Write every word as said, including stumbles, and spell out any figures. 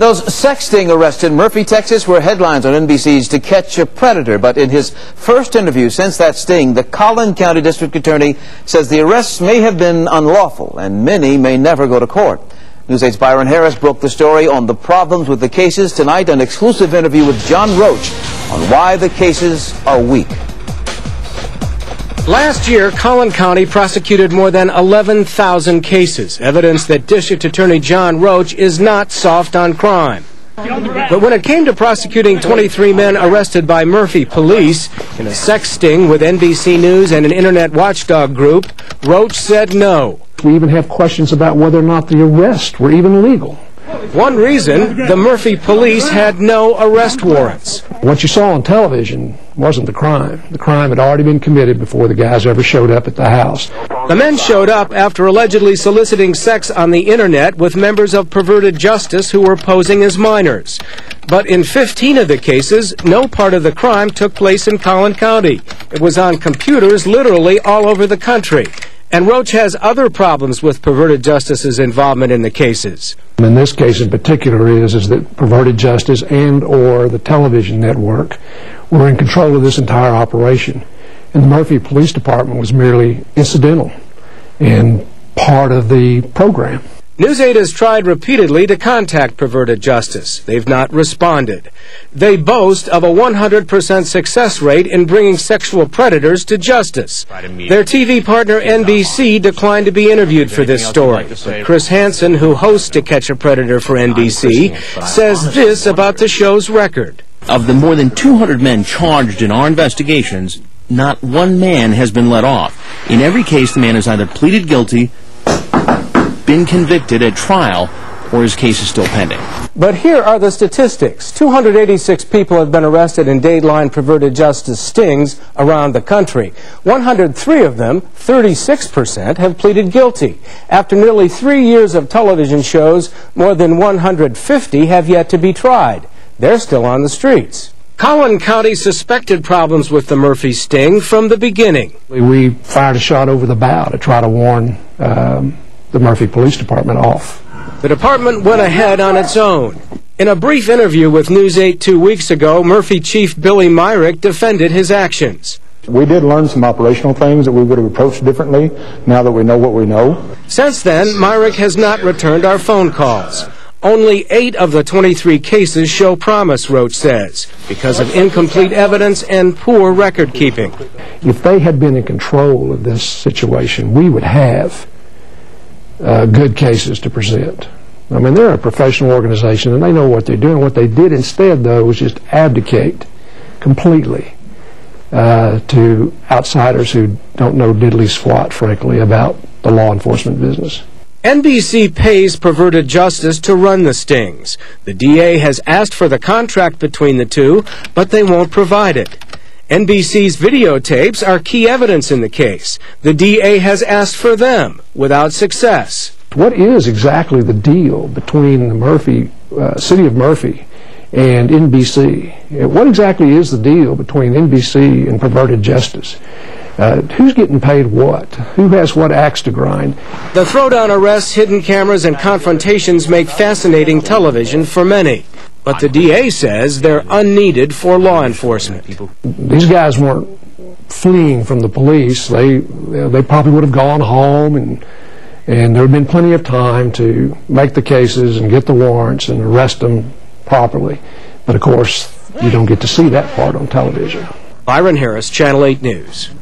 Those sexting arrests in Murphy, Texas were headlines on N B C's To Catch a Predator, but in his first interview since that sting, the Collin County District Attorney says the arrests may have been unlawful and many may never go to court. News eight's Byron Harris broke the story on the problems with the cases tonight, an exclusive interview with John Roach on why the cases are weak. Last year, Collin County prosecuted more than eleven thousand cases, evidence that District Attorney John Roach is not soft on crime. But when it came to prosecuting twenty-three men arrested by Murphy police in a sex sting with N B C News and an internet watchdog group, Roach said no. We even have questions about whether or not the arrests were even legal. One reason, the Murphy police had no arrest warrants. What you saw on television wasn't the crime. The crime had already been committed before the guys ever showed up at the house. The men showed up after allegedly soliciting sex on the internet with members of Perverted Justice who were posing as minors. But in fifteen of the cases, no part of the crime took place in Collin County. It was on computers literally all over the country. And Roach has other problems with Perverted Justice's involvement in the cases. In this case in particular is, is that Perverted Justice and or the television network were in control of this entire operation. And the Murphy Police Department was merely incidental and part of the program. News eight has tried repeatedly to contact Perverted Justice. They've not responded. They boast of a one hundred percent success rate in bringing sexual predators to justice. Their T V partner N B C declined to be interviewed for this story. But Chris Hansen, who hosts To Catch a Predator for N B C, says this about the show's record. Of the more than two hundred men charged in our investigations, not one man has been let off. In every case, the man has either pleaded guilty, been convicted at trial, or his case is still pending. But here are the statistics. two hundred eighty-six people have been arrested in Dateline Perverted Justice stings around the country. one hundred three of them, thirty-six percent, have pleaded guilty. After nearly three years of television shows, more than one hundred fifty have yet to be tried. They're still on the streets. Collin County suspected problems with the Murphy sting from the beginning. We fired a shot over the bow to try to warn um, the Murphy Police Department off. The department went ahead on its own. In a brief interview with News eight two weeks ago, Murphy Chief Billy Myrick defended his actions. We did learn some operational things that we would have approached differently now that we know what we know. Since then, Myrick has not returned our phone calls. Only eight of the twenty-three cases show promise, Roach says, because of incomplete evidence and poor record keeping. If they had been in control of this situation, we would have Uh, good cases to present. I mean, they're a professional organization and they know what they're doing. What they did instead, though, was just abdicate completely uh, to outsiders who don't know diddly squat, frankly, about the law enforcement business. N B C pays Perverted Justice to run the stings. The D A has asked for the contract between the two, but they won't provide it. N B C's videotapes are key evidence in the case. The D A has asked for them, without success. What is exactly the deal between the Murphy, uh, City of Murphy and N B C? What exactly is the deal between N B C and Perverted Justice? Uh, who's getting paid what? Who has what axe to grind? The throwdown arrests, hidden cameras, and confrontations make fascinating television for many. But the D A says they're unneeded for law enforcement. These guys weren't fleeing from the police. They, they probably would have gone home, and, and there had been plenty of time to make the cases and get the warrants and arrest them properly. But, of course, you don't get to see that part on television. Byron Harris, Channel eight News.